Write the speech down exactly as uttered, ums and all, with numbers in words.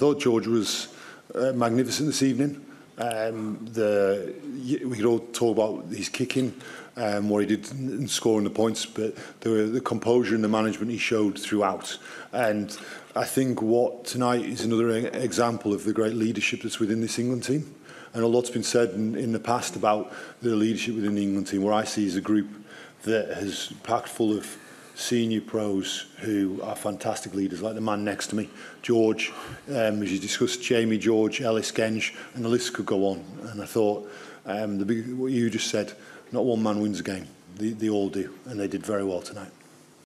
thought George was uh, magnificent this evening. Um, the, we could all talk about his kicking, um, what he did in scoring the points, but the, the composure and the management he showed throughout. And I think what tonight is another example of the great leadership that's within this England team. And a lot's been said in, in the past about the leadership within the England team. What I see is a group that has packed full of senior pros who are fantastic leaders, like the man next to me, George, um, as you discussed, Jamie, George, Ellis Genge, and the list could go on. And I thought, um, the big, what you just said, not one man wins a game. They, they all do, and they did very well tonight.